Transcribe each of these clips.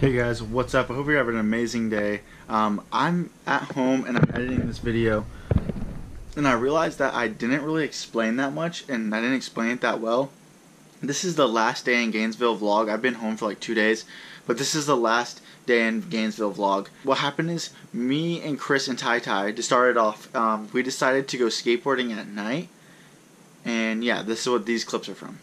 Hey guys, what's up? I hope you're having an amazing day. I'm at home and I'm editing this video, and I realized that I didn't really explain that much, and I didn't explain it that well. This is the last day in Gainesville vlog. I've been home for like 2 days, but this is the last day in Gainesville vlog. What happened is me and Chris and Tyty, to start it off, we decided to go skateboarding at night, and yeah, this is what these clips are from.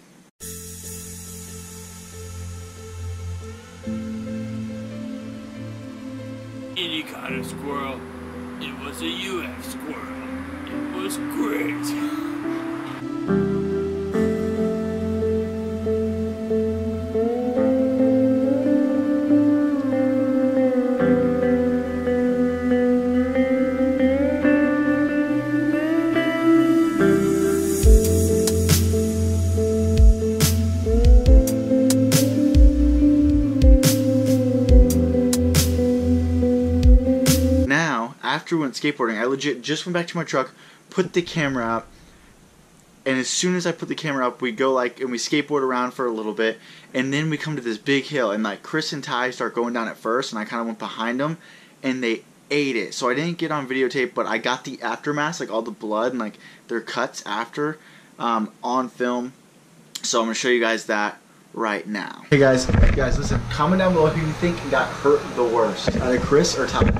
Any kind of squirrel. It was a UF squirrel. It was great. After we went skateboarding, I legit just went back to my truck, put the camera up, and as soon as I put the camera up, we go and we skateboard around for a little bit, and then we come to this big hill, and like Chris and Ty start going down at first, and I kind of went behind them, and they ate it. So I didn't get on videotape, but I got the aftermath, like all the blood and like their cuts after, on film. So I'm gonna show you guys that right now. Hey guys, listen, comment down below who you think got hurt the worst, either Chris or Ty.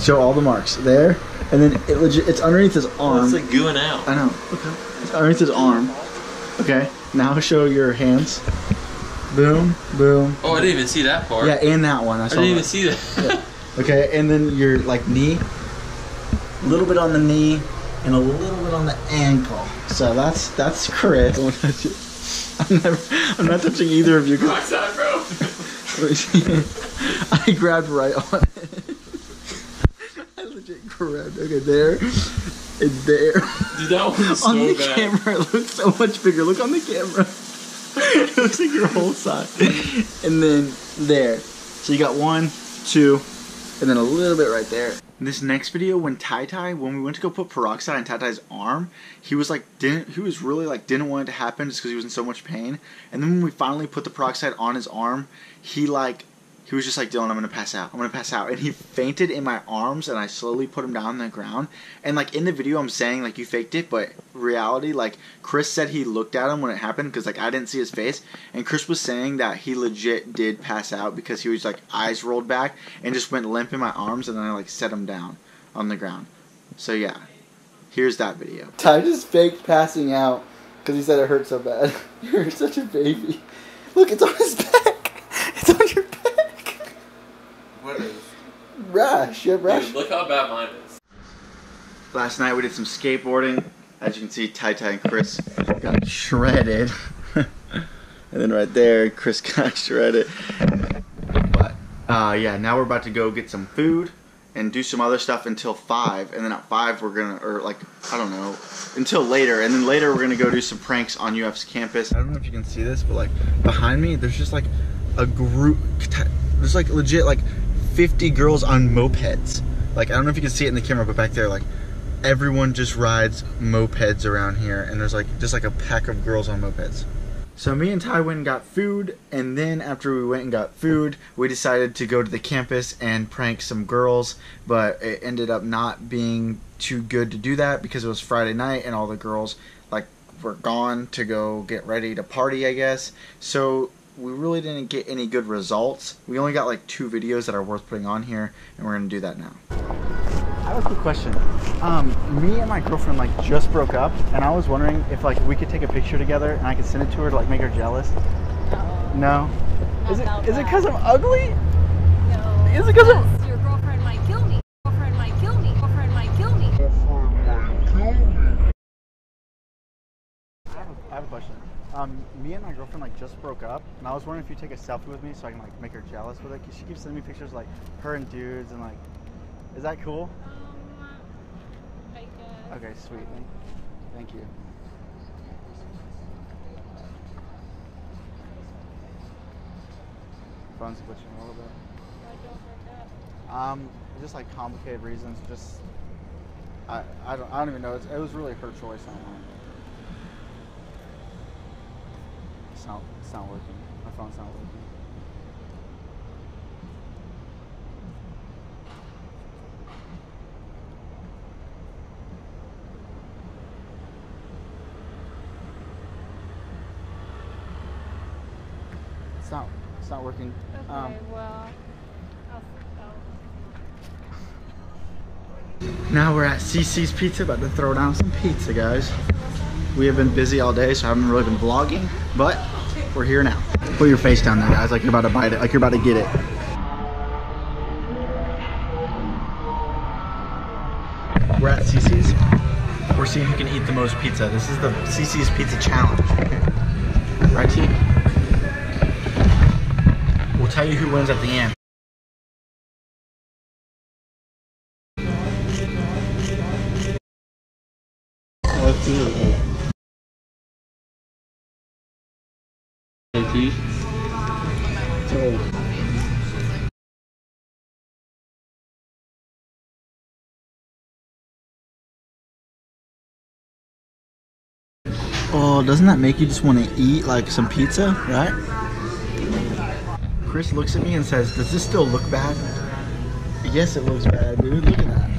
Show all the marks there, and then it legit—it's underneath his arm. It's like gooing out. I know. Okay. It's underneath his arm. Okay. Now show your hands. Boom, boom. Oh, I didn't even see that part. Yeah, and that one. I didn't even see that. Yeah. Okay, and then your like knee. A little bit on the knee, and a little bit on the ankle. So that's correct. I'm not touching either of you. Rock side, bro. I grabbed right on it. Correct. Okay, there and there. Dude, that one's so bad. On the camera, it looks so much bigger. Look on the camera. It looks like your whole side. And then there. So you got 1, 2, and then a little bit right there. In this next video, when Tyty, when we went to go put peroxide on Tyty's arm, he was like, didn't want it to happen just because he was in so much pain. And then when we finally put the peroxide on his arm, he was just like, Dylan, I'm gonna pass out. I'm gonna pass out. And he fainted in my arms, and I slowly put him down on the ground. And like in the video, I'm saying like you faked it, but reality, like Chris said he looked at him when it happened because like I didn't see his face. And Chris was saying that he legit did pass out because he was like eyes rolled back and just went limp in my arms, and then I like set him down on the ground. So yeah, here's that video. I just faked passing out because he said it hurt so bad. You're such a baby. Look, it's on his back. It's on your back. What is? Rash, you have rash. Dude, look how bad mine is. Last night we did some skateboarding. As you can see, Tyty and Chris got shredded. And then right there, Chris got shredded. But yeah, now we're about to go get some food and do some other stuff until 5. And then at 5 we're gonna, or like, I don't know, until later. And then later we're gonna go do some pranks on UF's campus. I don't know if you can see this, but like behind me, there's just like a group, there's like legit like 50 girls on mopeds. Like, I don't know if you can see it in the camera, but back there, like, everyone just rides mopeds around here, and there's like just like a pack of girls on mopeds. So me and Ty went and got food, and then after we went and got food, we decided to go to the campus and prank some girls, but it ended up not being too good to do that because it was Friday night and all the girls like were gone to go get ready to party, I guess. So we really didn't get any good results. We only got like 2 videos that are worth putting on here, and we're gonna do that now. I have a quick question. Me and my girlfriend like just broke up, and I was wondering if like we could take a picture together and I could send it to her to like make her jealous. No. No? Is it because I'm ugly? No. Is it because I'm... Your girlfriend might kill me. Girlfriend might kill me. Girlfriend might kill me. I have a question. Me and my girlfriend like just broke up, and I was wondering if you take a selfie with me so I can like make her jealous with it. Cause she keeps sending me pictures like her and dudes, and like, is that cool? I guess. Okay, sweet. Thank you. Phone's glitching a little bit. Why'd y'all break up? Just like complicated reasons. Just I don't even know. It was really her choice. I don't know. It's not working. My phone's not working. It's not working. Okay, well, I'll stop. Now we're at CC's Pizza, about to throw down some pizza, guys. We have been busy all day, so I haven't really been vlogging, but we're here now. Put your face down there, guys, like you're about to bite it, like you're about to get it. We're at CC's. We're seeing who can eat the most pizza. This is the CC's Pizza Challenge. Right, T? We'll tell you who wins at the end. Let's do it. Hey, T. So. Oh, doesn't that make you just want to eat like some pizza, right? Chris looks at me and says, "Does this still look bad?" Yes, it looks bad, dude. Look at that.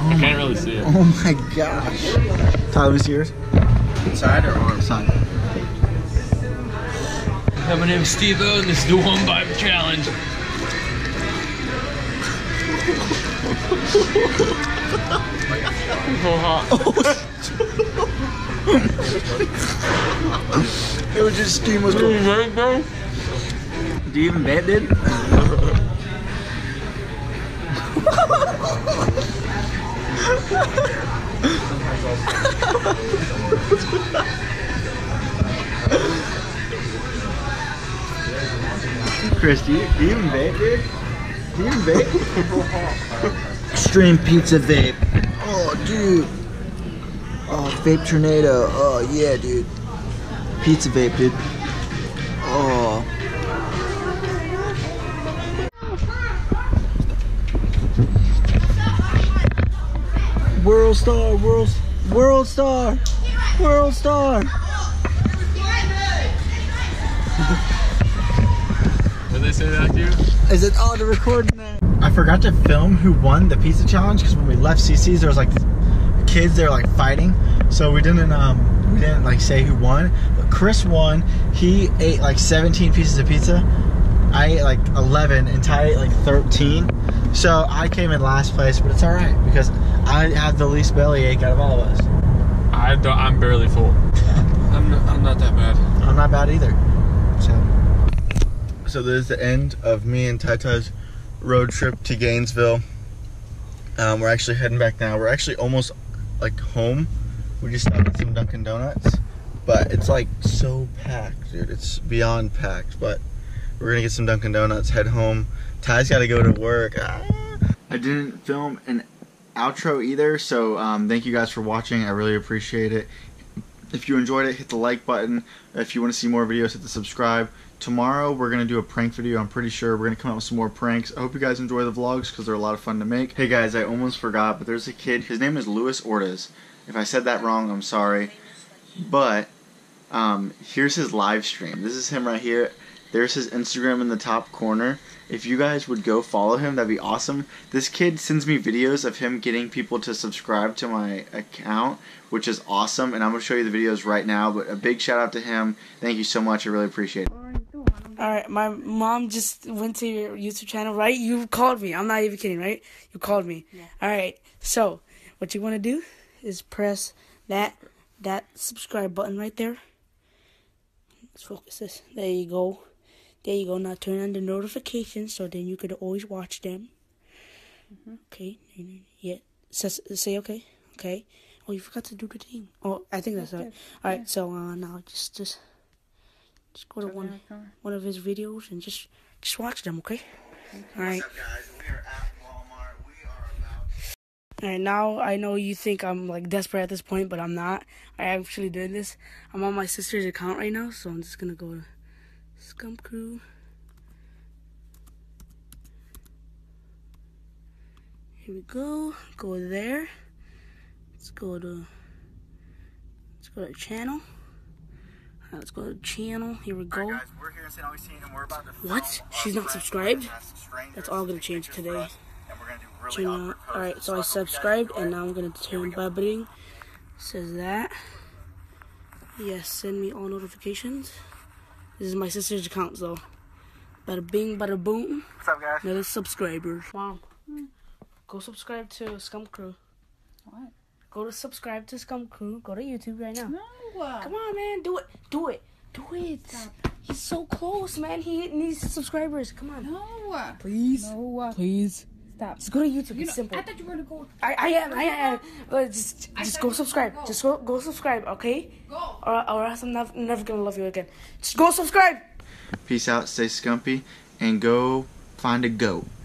Oh, I can't really see it. Oh my gosh. Tyler, is yours? Inside or on side? Hi, my name is Steve-O, and this is the One Bite Challenge. I'm so hot. Oh, it was just steam was cool. Do you even bet, dude? Chris, do you even bet, dude? Do you even vape? Extreme pizza vape. Oh, dude. Oh, vape tornado. Oh, yeah, dude. Pizza vape, dude. Oh. World star, world star, world star. Did they say that to you? Is it, oh, they're recording that. I forgot to film who won the pizza challenge because when we left CC's, there was like this kids, they're like fighting, so we didn't like say who won. But Chris won. He ate like 17 pieces of pizza. I ate like 11, and Ty ate like 13. So I came in last place, but it's all right because I had the least bellyache out of all of us. I'm barely full. I'm not that bad. I'm not bad either. So there's the end of me and Tyty's road trip to Gainesville. We're actually heading back now. We're actually almost like home. We just stopped at some Dunkin' Donuts, but it's like so packed, dude. It's beyond packed, but we're gonna get some Dunkin' Donuts, head home. Ty's gotta go to work. I didn't film an outro either, so thank you guys for watching. I really appreciate it. If you enjoyed it, hit the like button. If you want to see more videos, hit the subscribe. Tomorrow we're going to do a prank video. I'm pretty sure we're going to come out with some more pranks. I hope you guys enjoy the vlogs because they're a lot of fun to make. Hey guys, I almost forgot, but there's a kid. His name is Luis Ortiz. If I said that wrong, I'm sorry. But here's his live stream. This is him right here. There's his Instagram in the top corner. If you guys would go follow him, that'd be awesome. This kid sends me videos of him getting people to subscribe to my account, which is awesome, and I'm going to show you the videos right now, but a big shout out to him. Thank you so much. I really appreciate it. Alright, my mom just went to your YouTube channel, right? You called me. I'm not even kidding, right? You called me. Yeah. Alright, so what you want to do is press that subscribe button right there. Let's focus this. There you go. There you go. Now turn on the notifications so then you could always watch them. Mm-hmm. Okay. Yeah. Say okay. Okay. Oh, you forgot to do the thing. Oh, I think that's right. All right. Yeah. So now just go to one of his videos and just watch them. Okay. All right. What's up, guys? We are at Walmart. We are about. All right. Now I know you think I'm like desperate at this point, but I'm not. I actually doing this. I'm on my sister's account right now, so I'm just gonna go to Skump Crew. Here we go. Go there. Let's go to channel. Alright, let's go to channel. Here we go. All right, guys, we're here in St. Augustine, and we're about to what? She's not subscribed? That's all gonna change today. Really alright, so I subscribed and now I'm gonna turn bubbling. It says that. Yes, send me all notifications. This is my sister's account, so bada bing, bada boom. What's up, guys? Another subscriber. Wow. Go subscribe to Skump Crew. What? Subscribe to Skump Crew. Go to YouTube right now. No. Come on, man. Do it. Do it. Do it. Stop. He's so close, man. He needs subscribers. Come on. No. Please. No. Please. Stop. Just go to YouTube. It's simple. I thought you were going to go. I am. Just go subscribe. Go. Just go subscribe, okay? Go. Or else I'm never going to love you again. Just go subscribe. Peace out. Stay scumpy. And go find a goat.